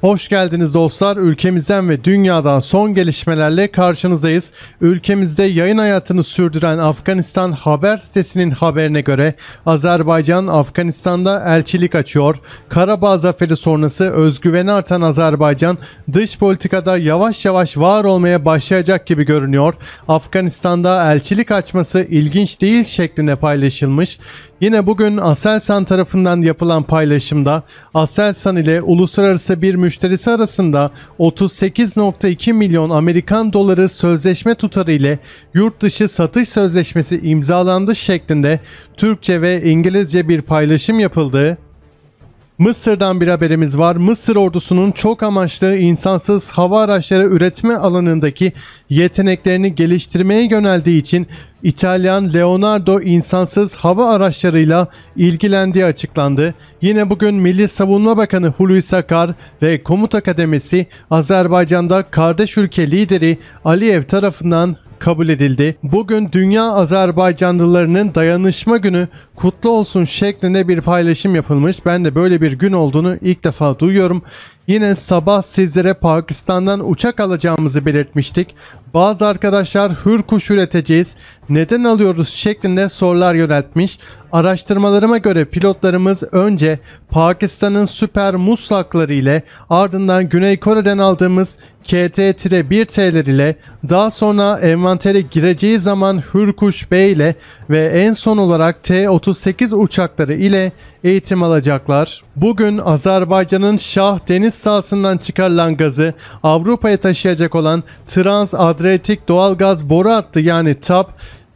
Hoş geldiniz dostlar. Ülkemizden ve dünyadan son gelişmelerle karşınızdayız. Ülkemizde yayın hayatını sürdüren Afganistan haber sitesinin haberine göre Azerbaycan Afganistan'da elçilik açıyor. Karabağ zaferi sonrası özgüveni artan Azerbaycan dış politikada yavaş yavaş var olmaya başlayacak gibi görünüyor. Afganistan'da elçilik açması ilginç değil şeklinde paylaşılmış. Yine bugün Aselsan tarafından yapılan paylaşımda Aselsan ile uluslararası bir müşterisi arasında 38,2 milyon Amerikan doları sözleşme tutarı ile yurt dışı satış sözleşmesi imzalandı şeklinde Türkçe ve İngilizce bir paylaşım yapıldı. Mısır'dan bir haberimiz var. Mısır ordusunun çok amaçlı insansız hava araçları üretme alanındaki yeteneklerini geliştirmeye yöneldiği için İtalyan Leonardo insansız hava araçlarıyla ilgilendiği açıklandı. Yine bugün Milli Savunma Bakanı Hulusi Akar ve Komuta Kademesi Azerbaycan'da kardeş ülke lideri Aliyev tarafından kabul edildi. Bugün Dünya Azerbaycanlılarının Dayanışma Günü kutlu olsun şeklinde bir paylaşım yapılmış. Ben de böyle bir gün olduğunu ilk defa duyuyorum. Yine sabah sizlere Pakistan'dan uçak alacağımızı belirtmiştik. Bazı arkadaşlar Hürkuş üreteceğiz, neden alıyoruz şeklinde sorular yöneltmiş. Araştırmalarıma göre pilotlarımız önce Pakistan'ın süper muslakları ile ardından Güney Kore'den aldığımız KT-1T'ler ile daha sonra envantere gireceği zaman Hürkuş B ile ve en son olarak T-38 uçakları ile eğitim alacaklar. Bugün Azerbaycan'ın Şah deniz sahasından çıkarılan gazı Avrupa'ya taşıyacak olan Trans Adriatik doğalgaz boru hattı yani TAP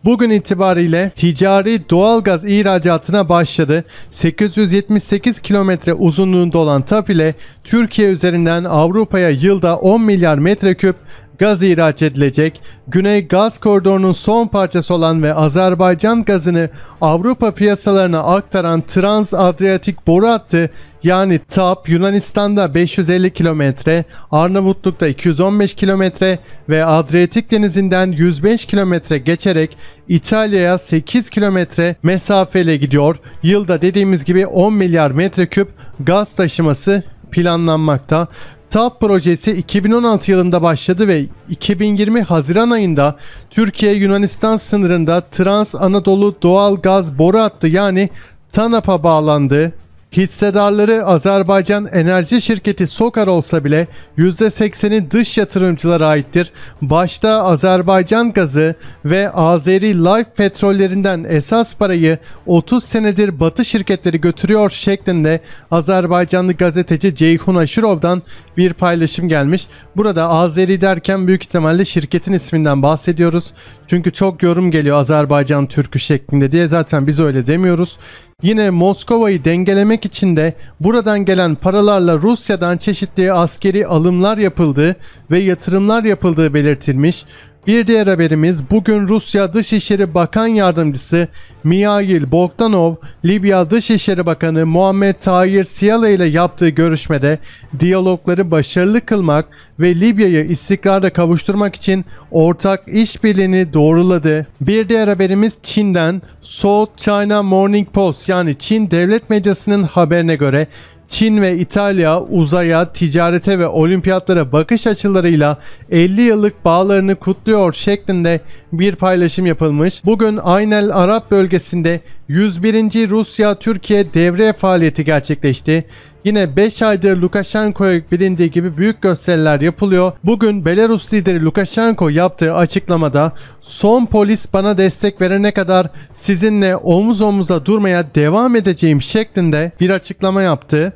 bugün itibariyle ticari doğalgaz ihracatına başladı. 878 kilometre uzunluğunda olan TAP ile Türkiye üzerinden Avrupa'ya yılda 10 milyar metreküp gaz ihraç edilecek. Güney Gaz Koridoru'nun son parçası olan ve Azerbaycan gazını Avrupa piyasalarına aktaran Trans Adriatik boru hattı yani TAP Yunanistan'da 550 kilometre, Arnavutluk'ta 215 kilometre ve Adriyatik denizinden 105 kilometre geçerek İtalya'ya 8 kilometre mesafeyle gidiyor. Yılda dediğimiz gibi 10 milyar metreküp gaz taşıması planlanmakta. TAP projesi 2016 yılında başladı ve 2020 Haziran ayında Türkiye-Yunanistan sınırında Trans Anadolu doğalgaz boru hattı yani TANAP'a bağlandı. Hissedarları Azerbaycan enerji şirketi SOCAR olsa bile %80'i dış yatırımcılara aittir. Başta Azerbaycan gazı ve Azeri Life petrollerinden esas parayı 30 senedir Batı şirketleri götürüyor şeklinde Azerbaycanlı gazeteci Ceyhun Aşurov'dan bir paylaşım gelmiş. Burada Azeri derken büyük ihtimalle şirketin isminden bahsediyoruz. Çünkü çok yorum geliyor Azerbaycan Türk'ü şeklinde diye, zaten biz öyle demiyoruz. Yine Moskova'yı dengelemek için de buradan gelen paralarla Rusya'dan çeşitli askeri alımlar yapıldığı ve yatırımlar yapıldığı belirtilmiş. Bir diğer haberimiz, bugün Rusya Dışişleri Bakan Yardımcısı Mihail Bogdanov, Libya Dışişleri Bakanı Muhammed Tahir Siyala ile yaptığı görüşmede diyalogları başarılı kılmak ve Libya'yı istikrara kavuşturmak için ortak işbirliğini doğruladı. Bir diğer haberimiz Çin'den. South China Morning Post yani Çin devlet medyasının haberine göre Çin ve İtalya uzaya, ticarete ve olimpiyatlara bakış açılarıyla 50 yıllık bağlarını kutluyor şeklinde bir paylaşım yapılmış. Bugün Aynel Arap bölgesinde 101. Rusya-Türkiye devre faaliyeti gerçekleşti. Yine 5 aydır Lukashenko'ya bilindiği gibi büyük gösteriler yapılıyor. Bugün Belarus lideri Lukashenko yaptığı açıklamada son polis bana destek verene kadar sizinle omuz omuza durmaya devam edeceğim şeklinde bir açıklama yaptı.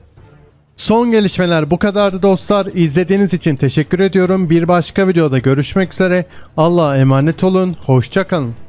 Son gelişmeler bu kadardı dostlar. İzlediğiniz için teşekkür ediyorum. Bir başka videoda görüşmek üzere. Allah'a emanet olun. Hoşça kalın.